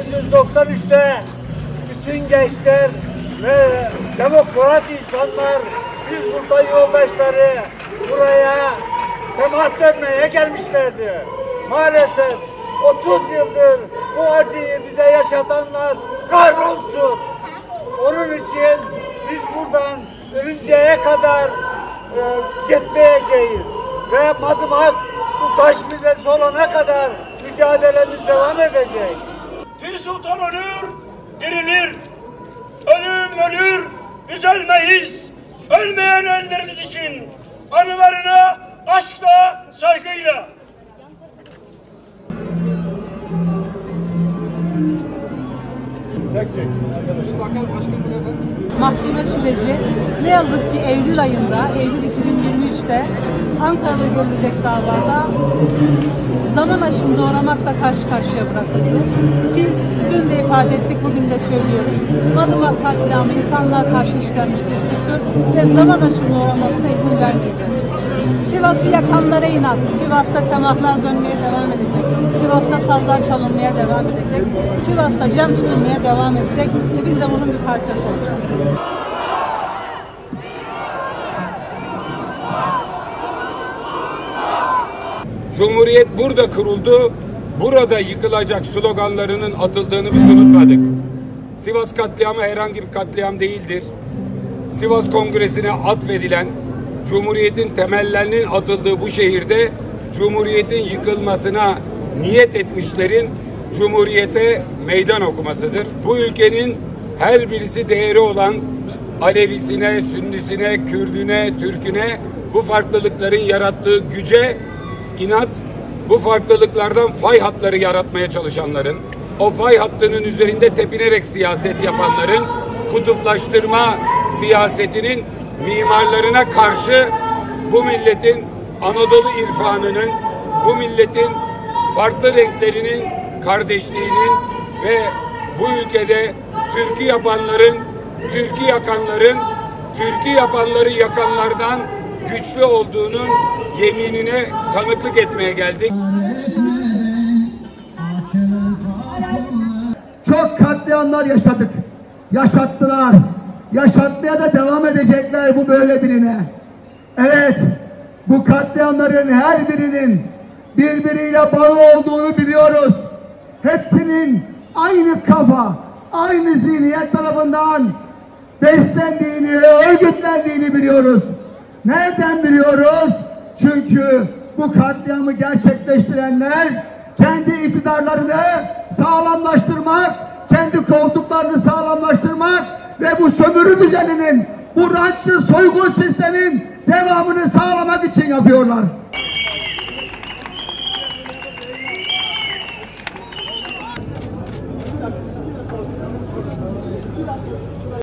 1993'te bütün gençler ve demokrat insanlar, biz burada yoldaşları buraya sebat etmeye gelmişlerdi. Maalesef 30 yıldır bu acıyı bize yaşatanlar kahrolsun. Onun için biz buradan ölünceye kadar gitmeyeceğiz. Ve Madımak bu taş müzesi olana kadar mücadelemiz devam edecek. Pir Sultan ölür, dirilir. Ölüm ölür, biz ölmeyiz. Ölmeyen önlerimiz için anılarına aşkla, saygıyla. Tek tek arkadaşlar. Mahkeme süreci ne yazık ki Eylül ayında, Eylül 2023'te Ankara'da görülecek davada zaman aşımı doğramakla karşı karşıya bırakıldı. Biz dün de ifade ettik, bugün de söylüyoruz. Madımak katliamı insanlığa karşı işlenmiş bir suçtur ve zaman aşımı doğramasına izin vermeyeceğiz. Sivas'ı yakanlara inat. Sivas'ta semahlar dönmeye devam edecek. Sivas'ta sazlar çalınmaya devam edecek. Sivas'ta cem tutulmaya devam edecek ve biz de bunun bir parçası olacağız. Cumhuriyet burada kuruldu, burada yıkılacak sloganlarının atıldığını biz unutmadık. Sivas katliamı herhangi bir katliam değildir. Sivas Kongresi'ne atfedilen, Cumhuriyet'in temellerinin atıldığı bu şehirde Cumhuriyet'in yıkılmasına niyet etmişlerin Cumhuriyet'e meydan okumasıdır. Bu ülkenin her birisi değeri olan Alevisine, Sünnisine, Kürdüne, Türküne, bu farklılıkların yarattığı güce İnat, bu farklılıklardan fay hatları yaratmaya çalışanların, o fay hattının üzerinde tepinerek siyaset yapanların, kutuplaştırma siyasetinin mimarlarına karşı bu milletin Anadolu irfanının, bu milletin farklı renklerinin kardeşliğinin ve bu ülkede türkü yapanların, türkü yakanların, türkü yapanları yakanlardan güçlü olduğunu yeminine tanıklık etmeye geldik. Çok katliamlar yaşadık. Yaşattılar. Yaşatmaya da devam edecekler bu böyle birine. Evet, bu katliamların her birinin birbiriyle bağlı olduğunu biliyoruz. Hepsinin aynı kafa, aynı zihniyet tarafından beslendiğini, örgütlendiğini biliyoruz. Nereden biliyoruz? Çünkü bu katliamı gerçekleştirenler kendi iktidarlarını sağlamlaştırmak, kendi koltuklarını sağlamlaştırmak ve bu sömürü düzeninin, bu rantçı soygun sistemin devamını sağlamak için yapıyorlar.